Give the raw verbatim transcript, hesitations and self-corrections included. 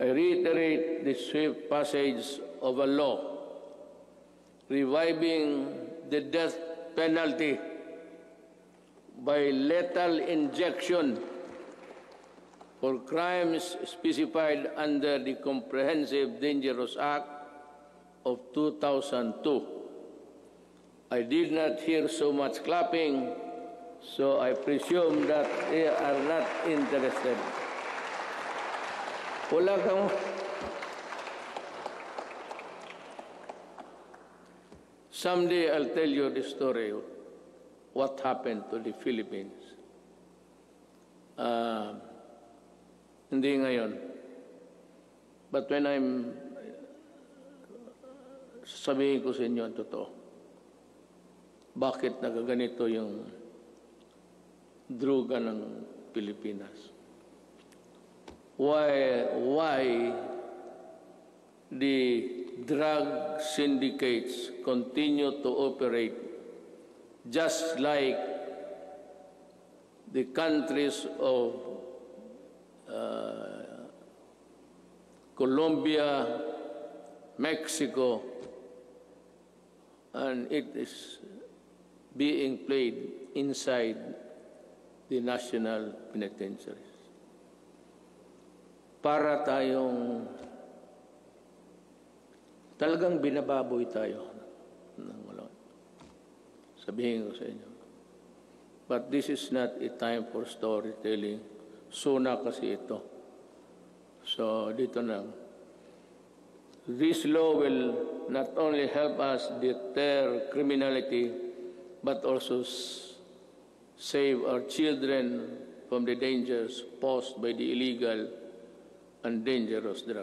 I reiterate the swift passage of a law reviving the death penalty by lethal injection for crimes specified under the Comprehensive Dangerous Act of two thousand two. I did not hear so much clapping, so I presume that they are not interested. Wala kang... Someday I'll tell you the story of what happened to the Philippines. Uh, hindi ngayon. But when I'm... sabihin ko sa inyo ang totoo. Bakit nagaganito yung droga ng Pilipinas? Why, why the drug syndicates continue to operate just like the countries of uh, Colombia, Mexico, and it is being played inside the national penitentiaries. Para tayong talagang binababoy tayo. Sabihin ko sa inyo. But this is not a time for storytelling. Suna kasi ito. So dito na. This law will not only help us deter criminality, but also save our children from the dangers posed by the illegal and dangerous drugs.